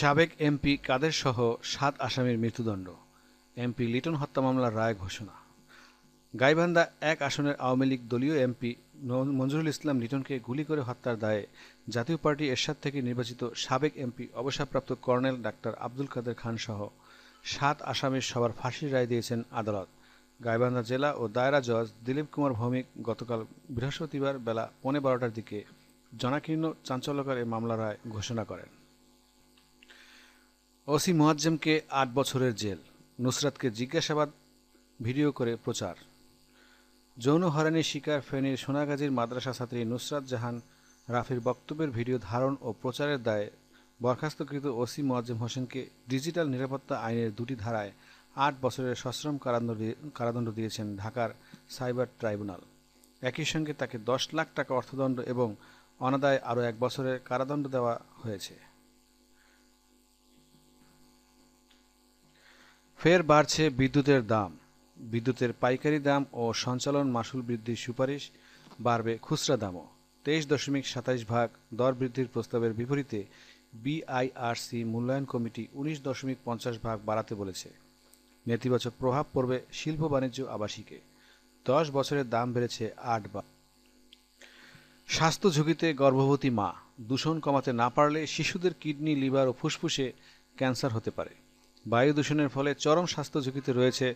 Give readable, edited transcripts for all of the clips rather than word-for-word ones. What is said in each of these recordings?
সাবেক এমপি কাদের সহ 7 আসামির মৃত্যুদণ্ড, এমপি লিটন হত্যা মামলার রায় ঘোষণা। গাইবান্ধা 1 আসনের আওয়ামী লীগ দলীয় এমপি মঞ্জুরুল ইসলাম লিটনকে গুলি করে হত্যার দায়ে জাতীয় পার্টি এরশাদ থেকে নির্বাচিত সাবেক এমপি অবসরপ্রাপ্ত কর্নেল ডাক্তার আবদুল কাদের খান সহ 7 আসামির সবার ফাঁসির রায় দিয়েছেন আদালত। গাইবান্ধা জেলা ও দায়রা জজ দিলীপ কুমার ভৌমিক গতকাল বৃহস্পতিবার বেলা 11:15টার দিকে জনাকীর্ণ চাঞ্চল্যকর এই মামলার রায় ঘোষণা করেন। ওসি মোয়াজ্জেমকে 8 বছরের জেল, নুসরাতকে জিজ্ঞাসাবাদ ভিডিও করে প্রচার। যৌন হয়রানির শিকার ফেনীর সোনাগাজীর মাদ্রাসা ছাত্রী নুসরাত জাহান রাফির বক্তব্যের ভিডিও ধারণ ও প্রচারের দায়ে বরখাস্তকৃত ওসি মোয়াজ্জেম হোসেনকে ডিজিটাল নিরাপত্তা আইনের 2টি ধারায় 8 বছরের সশ্রম কারাদণ্ড দিয়েছেন ঢাকার সাইবার ট্রাইব্যুনাল। একই সঙ্গে তাকে 10 লাখ টাকা অর্থদণ্ড এবং অনাদায়ে আরও 1 বছরের কারাদণ্ড দেওয়া হয়েছে। ফের বাড়ছে বিদ্যুতের দাম, বিদ্যুতের পাইকারি দাম ও সঞ্চালন মাশুল বৃদ্ধির সুপারিশ, বাড়বে খুচরা দামও। 23.27% দর বৃদ্ধির প্রস্তাবের বিপরীতে বিআইআরসি মূল্যায়ন কমিটি 19.50% বাড়াতে বলেছে। নেতিবাচক প্রভাব পড়বে শিল্প বাণিজ্য আবাসিকে। 10 বছরের দাম বেড়েছে 8 বার। স্বাস্থ্য ঝুঁকিতে গর্ভবতী মা, দূষণ কমাতে না পারলে শিশুদের কিডনি, লিভার ও ফুসফুসে ক্যান্সার হতে পারে। বায়ু দূষণের ফলে চরম স্বাস্থ্য ঝুঁকিতে রয়েছে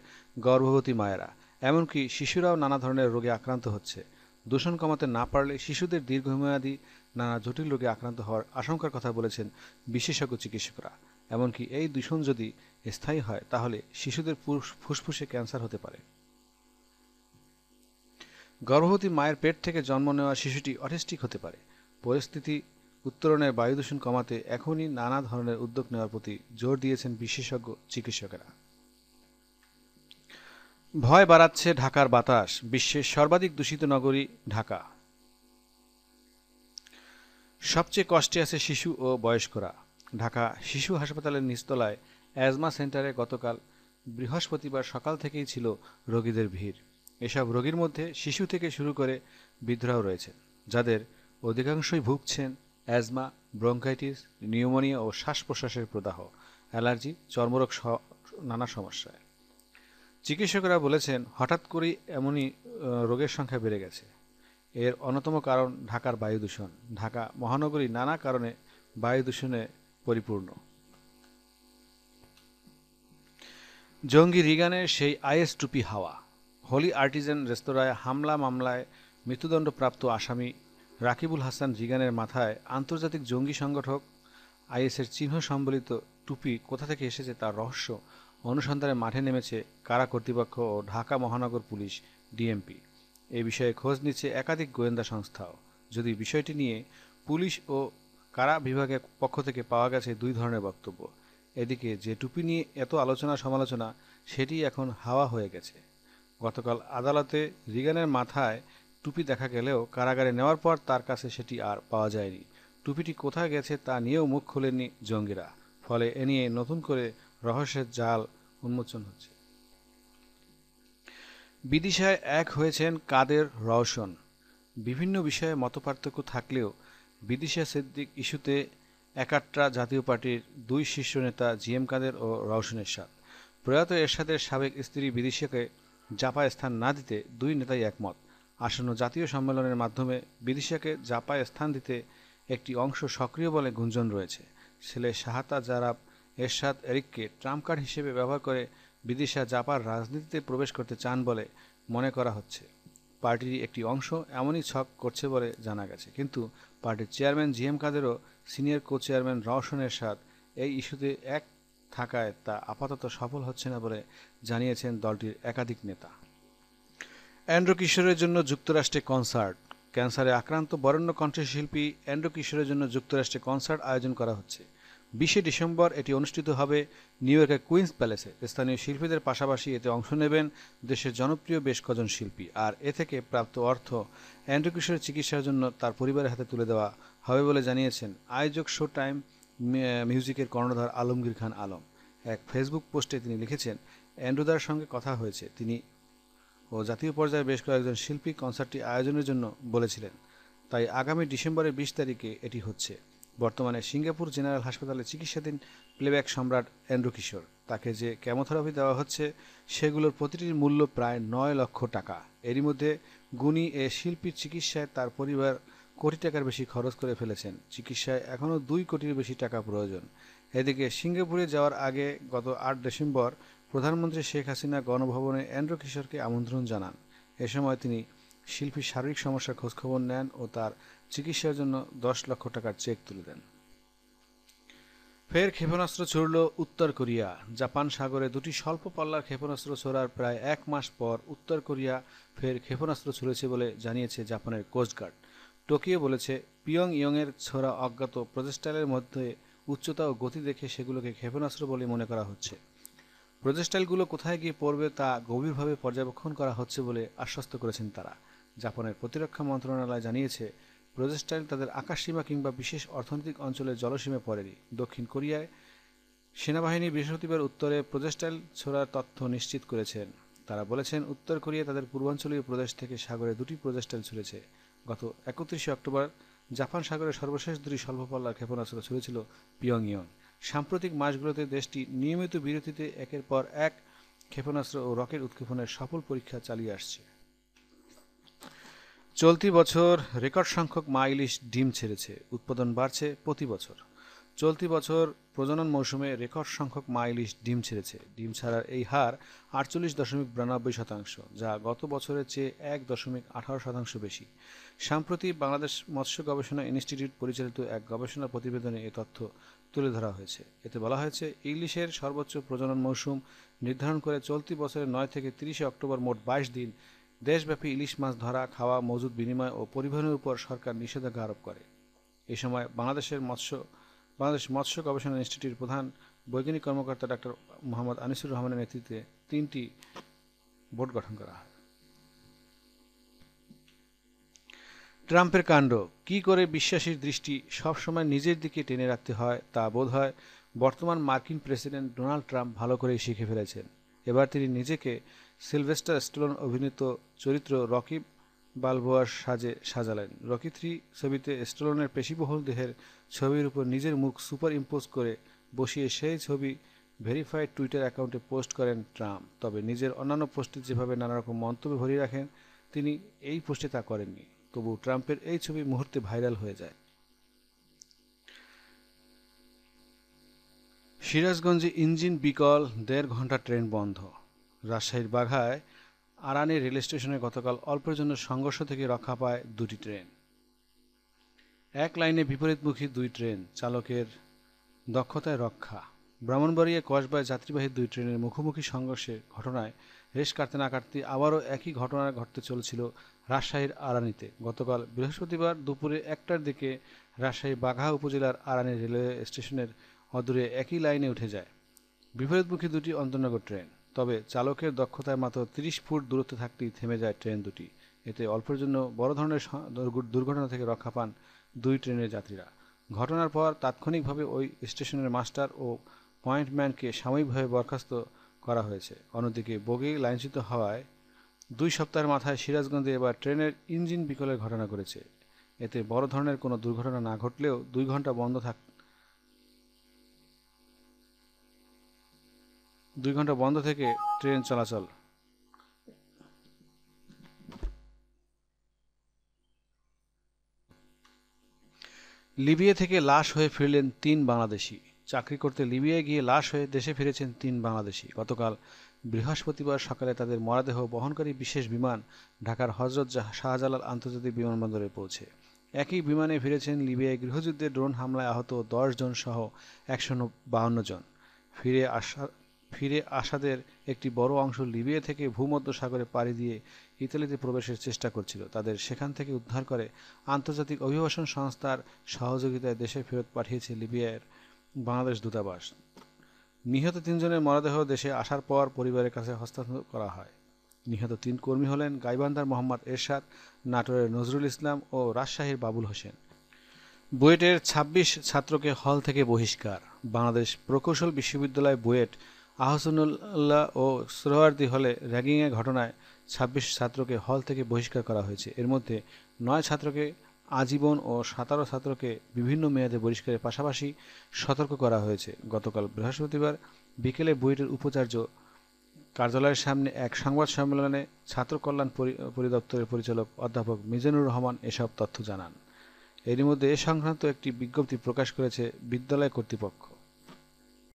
গর্ভবতী মায়েরা, এমনকি শিশুরাও নানা ধরনের রোগে আক্রান্ত হচ্ছে। দূষণ কমাতে না পারলে শিশুদের দীর্ঘমেয়াদী নানা জটিল রোগে আক্রান্ত হওয়ার আশঙ্কার কথা বলেছেন বিশেষজ্ঞ চিকিৎসকরা। এমনকি এই দূষণ যদি স্থায়ী হয় তাহলে শিশুদের ফুসফুসে ক্যান্সার হতে পারে। গর্ভবতী মায়ের পেট থেকে জন্ম নেওয়া শিশুটি অটিস্টিক হতে পারে। পরিস্থিতি উত্তরণের বায়ু দূষণ কমাতে এখনই নানা ধরনের উদ্যোগ নেওয়ার প্রতি জোর দিয়েছেন বিশেষজ্ঞ চিকিৎসকেরা। ভয় বাড়াচ্ছে ঢাকার বাতাস, বিশ্বের সর্বাধিক দূষিত নগরী ঢাকা। সবচেয়ে কষ্টে আছে শিশু ও বয়স্করা। ঢাকা শিশু হাসপাতালের নিচতলায় অ্যাজমা সেন্টারে গতকাল বৃহস্পতিবার সকাল থেকেই ছিল রোগীদের ভিড়। এসব রোগীর মধ্যে শিশু থেকে শুরু করে বৃদ্ধরাও রয়েছেন, যাদের অধিকাংশই ভুগছেন অ্যাজমা, ব্রঙ্কাইটিস, নিউমোনিয়া ও শ্বাস প্রশ্বাসের প্রদাহ, অ্যালার্জি, চর্মরোগ সহ নানা সমস্যায়। চিকিৎসকরা বলেছেন হঠাৎ করেই এমনই রোগের সংখ্যা বেড়ে গেছে। এর অন্যতম কারণ ঢাকার বায়ু দূষণ। ঢাকা মহানগরী নানা কারণে বায়ু দূষণে পরিপূর্ণ। জঙ্গি রিগানের সেই আইএস টুপি হাওয়া। হোলি আর্টিজান রেস্তোরাঁয় হামলা মামলায় মৃত্যুদণ্ডপ্রাপ্ত আসামি রাকিবুল হাসান রিগানের মাথায় আন্তর্জাতিক জঙ্গি সংগঠক আইএসের চিহ্ন সম্বলিত টুপি কোথা থেকে এসেছে তার রহস্য অনুসন্ধানে মাঠে নেমেছে কারা কর্তৃপক্ষ ও ঢাকা মহানগর পুলিশ ডিএমপি। এই বিষয়ে খোঁজ নিচ্ছে একাধিক গোয়েন্দা সংস্থাও। যদি বিষয়টি নিয়ে পুলিশ ও কারা বিভাগের পক্ষ থেকে পাওয়া গেছে 2 ধরনের বক্তব্য। এদিকে যে টুপি নিয়ে এত আলোচনা সমালোচনা সেটি এখন হাওয়া হয়ে গেছে। গতকাল আদালতে রিগানের মাথায় টুপি দেখা গেলেও কারাগারে নেওয়ার পর তার কাছে সেটি আর পাওয়া যায়নি। টুপিটি কোথায় গেছে তা নিয়েও মুখ খোলেননি জঙ্গিরা। ফলে এ নিয়ে নতুন করে রহস্যের জাল উন্মোচন হচ্ছে। বিদিশায় এক হয়েছেন কাদের রওশন। বিভিন্ন বিষয়ে মতপার্থক্য থাকলেও বিদিশা সিদ্দিক ইস্যুতে একাট্টা জাতীয় পার্টির 2 শীর্ষ নেতা জিএম কাদের ও রওশন এরশাদ। প্রয়াত এরশাদের সাবেক স্ত্রী বিদিশাকে জাপায় স্থান না দিতে 2 নেতাই একমত। আসন্ন জাতীয় সম্মেলনের মাধ্যমে বিদিশাকে জাপায় স্থান দিতে একটি অংশ সক্রিয় বলে গুঞ্জন রয়েছে। ছেলে শাহাতা জারাব এরশাদ এরিককে ট্রাম্প কার্ড হিসেবে ব্যবহার করে বিদিশা জাপার রাজনীতিতে প্রবেশ করতে চান বলে মনে করা হচ্ছে। পার্টির একটি অংশ এমনই ছক করছে বলে জানা গেছে। কিন্তু পার্টির চেয়ারম্যান জিএম কাদেরও senior co chairman Rowshan Ershad এই ইস্যুতে এক থাকায় তা আপাতত সফল হচ্ছে না বলে জানিয়েছেন দলটির একাধিক নেতা। অ্যান্ড্রু কিশোরের জন্য যুক্তরাষ্ট্রে কনসার্ট। ক্যান্সারে আক্রান্ত বরেণ্য কণ্ঠশিল্পী অ্যান্ড্রু কিশোরের জন্য যুক্তরাষ্ট্রে কনসার্ট আয়োজন করা হচ্ছে। 20 ডিসেম্বর এটি অনুষ্ঠিত হবে নিউ ইয়র্কের কুইন্স প্যালেসে। স্থানীয় শিল্পীদের পাশাপাশি এতে অংশ নেবেন দেশের জনপ্রিয় বেশ কজন শিল্পী। আর এ থেকে প্রাপ্ত অর্থ অ্যান্ড্রু কিশোরের চিকিৎসার জন্য তার পরিবারের হাতে তুলে দেওয়া হবে বলে জানিয়েছেন আয়োজক শো টাইম মিউজিকের কর্ণধার আলমগীর খান আলম। এক ফেসবুক পোস্টে তিনি লিখেছেন, অ্যান্ড্রুদার সঙ্গে কথা হয়েছে। তিনি ও জাতীয় পর্যায়ে বেশ কয়েকজন শিল্পী কনসার্টটি আয়োজনের জন্য বলেছিলেন। তাই আগামী ডিসেম্বরের 20 তারিখে এটি হচ্ছে। বর্তমানে সিঙ্গাপুর জেনারেল হাসপাতালে চিকিৎসাধীন প্লেব্যাক সম্রাট এন্ড্রু কিশোর। তাকে যে কেমোথেরাপি দেওয়া হচ্ছে সেগুলোর প্রতিটির মূল্য প্রায় 9 লক্ষ টাকা। এরই মধ্যে গুণী এ শিল্পীর চিকিৎসায় তার পরিবার কোটি টাকার বেশি খরচ করে ফেলেছেন। চিকিৎসায় এখনও 2 কোটির বেশি টাকা প্রয়োজন। এদিকে সিঙ্গাপুরে যাওয়ার আগে গত 8 ডিসেম্বর প্রধানমন্ত্রী শেখ হাসিনা গণভবনে এন্ড্রু কিশোরকে আমন্ত্রণ জানান। এ সময় তিনি শিল্পীর শারীরিক সমস্যার খোঁজখবর নেন ও তার চিকিৎসার জন্য 10 লক্ষ টাকার চেক তুলে দেন। ফের ক্ষেপণাস্ত্র ছড়ল উত্তর কোরিয়া। জাপান সাগরে দুটি স্বল্প পাল্লার ক্ষেপণাস্ত্র ছড়ার প্রায় 1 মাস পর উত্তর কোরিয়া ফের ক্ষেপণাস্ত্র ছুড়েছে বলে জানিয়েছে জাপানের কোস্টগার্ড। টোকিও বলেছে পিয়ংইয়ংয়ের ছড়া অজ্ঞাত প্রজেক্টাইলের মধ্যে উচ্চতা ও গতি দেখে সেগুলোকে ক্ষেপণাস্ত্র বলে মনে করা হচ্ছে। প্রজেক্টাইলগুলো কোথায় গিয়ে পড়বে তা গভীরভাবে পর্যবেক্ষণ করা হচ্ছে বলে আশ্বস্ত করেছেন তারা। জাপানের প্রতিরক্ষা মন্ত্রণালয় জানিয়েছে প্রজেক্টাইল তাদের আকাশসীমা কিংবা বিশেষ অর্থনৈতিক অঞ্চলে জলসীমা পড়েনি। দক্ষিণ কোরিয়ায় সেনাবাহিনী বৃহস্পতিবার উত্তরে প্রজেক্টাইল ছোড়ার তথ্য নিশ্চিত করেছেন। তারা বলেছেন উত্তর কোরিয়া তাদের পূর্বাঞ্চলীয় প্রদেশ থেকে সাগরে দুটি প্রজেক্টাইল ছুড়েছে। গত 31 অক্টোবর জাপান সাগরে সর্বশেষ দুটি স্বল্পপাল্লার ক্ষেপণাস্ত্র ছুড়েছিল পিয়ংইয়ং। সাম্প্রতিক মাসগুলোতে দেশটি নিয়মিত বিরতিতে একের পর এক ক্ষেপণাস্ত্র ও রকেট উৎক্ষেপণের সফল পরীক্ষা চালিয়ে আসছে। চলতি বছর রেকর্ড সংখ্যক মা ইলিশ ডিম ছেড়েছে। উৎপাদন বাড়ছে প্রতি বছর। চলতি বছর প্রজনন মৌসুমে রেকর্ড সংখ্যক মা ইলিশ ডিম ছেড়েছে। ডিম ছাড়ার এই হার 48.92%, যা গত বছরের চেয়ে 1.18% বেশি। সম্প্রতি বাংলাদেশ মৎস্য গবেষণা ইনস্টিটিউট পরিচালিত এক গবেষণা প্রতিবেদনে এ তথ্য তুলে ধরা হয়েছে। এতে বলা হয়েছে ইলিশের সর্বোচ্চ প্রজনন মৌসুম নির্ধারণ করে চলতি বছরের 9 থেকে 30 অক্টোবর মোট 22 দিন দেশব্যাপী ইলিশ মাছ ধরা, খাওয়া, মজুদ, বিনিময় ও পরিবহনের উপর সরকার নিষেধাজ্ঞা আরোপ করে। এ সময় বাংলাদেশ মৎস্য গবেষণা ইনস্টিটিউটের প্রধান বৈজ্ঞানিক কর্মকর্তা ডাক্তার মোহাম্মদ আনিসুর রহমানের নেতৃত্বে 3টি বোর্ড গঠন করা হয়। ট্রাম্পের কাণ্ড, কি করে বিশ্বাসীর দৃষ্টি সবসময় নিজের দিকে টেনে রাখতে হয় তা বোধ হয় বর্তমান মার্কিন প্রেসিডেন্ট ডোনাল্ড ট্রাম্প ভালো করেই শিখে ফেলেছেন। এবার তিনি নিজেকে সিলভেস্টার স্ট্যালোন অভিনীত চরিত্র রকি বালবোয়ার সাজে সাজালেন। রকি 3 ছবিতে স্ট্যালোনের পেশিবহুল দেহের ছবির উপর নিজের মুখ সুপার ইম্পোজ করে বসিয়ে সেই ছবি ভেরিফাইড টুইটার অ্যাকাউন্টে পোস্ট করেন ট্রাম্প। তবে নিজের অন্যান্য পোস্টে যেভাবে নানারকম মন্তব্য ভরিয়ে রাখেন তিনি এই পোস্টে তা করেননি। তবু ট্রাম্পের এই ছবি মুহূর্তে ভাইরাল হয়ে যায়। সিরাজগঞ্জে ইঞ্জিন বিকল, 1.5 ঘন্টা ট্রেন বন্ধ। রাজশাহীর বাঘায় আড়ানি রেল স্টেশনে গতকাল অল্পের জন্য সংঘর্ষ থেকে রক্ষা পায় দুটি ট্রেন। এক লাইনে বিপরীতমুখী দুই ট্রেন, চালকের দক্ষতায় রক্ষা। ব্রাহ্মণবাড়িয়া কসবায় যাত্রীবাহী দুই ট্রেনের মুখোমুখি সংঘর্ষের ঘটনায় রেশ কাটতে না কাটতে আবারও একই ঘটনা ঘটতে চলেছিল রাজশাহীর আড়ানিতে। গতকাল বৃহস্পতিবার দুপুরে 1টার দিকে রাজশাহী বাঘা উপজেলার আড়ানি রেলওয়ে স্টেশনের অদূরে একই লাইনে উঠে যায় বিপরীতমুখী দুটি অন্তর্নগর ট্রেন। তবে চালকের দক্ষতায় মাত্র 30 ফুট দূরত্বে থাকতেই থেমে যায় ট্রেন দুটি। এতে অল্পের জন্য বড় ধরনের দুর্ঘটনা থেকে রক্ষা পান দুই ট্রেনের যাত্রীরা। ঘটনার পর তাৎক্ষণিকভাবে ওই স্টেশনের মাস্টার ও পয়েন্টম্যানকে সাময়িকভাবে বরখাস্ত করা হয়েছে। অন্যদিকে বগি লাইনচ্যুত হওয়ায় 2 সপ্তাহের মাথায় সিরাজগঞ্জে এবার ট্রেনের ইঞ্জিন বিকলের ঘটনা ঘটেছে। এতে বড় ধরনের কোনো দুর্ঘটনা না ঘটলেও 2 ঘন্টা বন্ধ থাকে। 2 ঘন্টা বন্ধ থেকে ট্রেন চলাচল। লিবিয়া থেকে লাশ হয়ে ফিরলেন 3 বাংলাদেশি। চাকরি করতে লিবিয়ায় গিয়ে লাশ হয়ে দেশে ফিরেছেন 3 বাংলাদেশি। গতকাল বৃহস্পতিবার সকালে তাদের মরদেহ বহনকারী বিশেষ বিমান ঢাকার হজরত শাহজালাল আন্তর্জাতিক বিমানবন্দরে পৌঁছে। একই বিমানে ফিরেছেন লিবিয়ায় গৃহযুদ্ধে ড্রোন হামলায় আহত 10 জন সহ 152 জন। ফিরে আসাদের একটি বড় অংশ লিবিয়া থেকে ভূমধ্যসাগরে পাড়ি দিয়ে ইতালিতে প্রবেশের চেষ্টা করছিল। তাদের সেখান থেকে উদ্ধার করে আন্তর্জাতিক অভিবাসন সংস্থার সহযোগিতায় দেশে ফেরত পাঠিয়েছে লিবিয়ার বাংলাদেশ দূতাবাস। নিহত 3 জনের মরদেহ দেশে আসার পর পরিবারের কাছে হস্তান্তর করা হয়। নিহত 3 কর্মী হলেন গাইবান্ধার মোহাম্মদ এরশাদ, নাটোরের নজরুল ইসলাম ও রাজশাহীর বাবুল হোসেন। বুয়েটের 26 ছাত্রকে হল থেকে বহিষ্কার। বাংলাদেশ প্রকৌশল বিশ্ববিদ্যালয় বুয়েট আহসানুল্লাহ ও সোহরাওয়ার্দী হলে র্যাগিংয়ের ঘটনায় 26 ছাত্রকে হল থেকে বহিষ্কার করা হয়েছে। এর মধ্যে 9 ছাত্রকে আজীবন ও ১৭ ছাত্রকে বিভিন্ন মেয়াদে বহিষ্কারের পাশাপাশি সতর্ক করা হয়েছে। গতকাল বৃহস্পতিবার বিকেলে বুয়েটের উপাচার্য কার্যালয়ের সামনে এক সংবাদ সম্মেলনে ছাত্র কল্যাণ পরিদপ্তরের পরিচালক অধ্যাপক মিজানুর রহমান এসব তথ্য জানান। এরই মধ্যে এ সংক্রান্ত একটি বিজ্ঞপ্তি প্রকাশ করেছে বিদ্যালয় কর্তৃপক্ষ।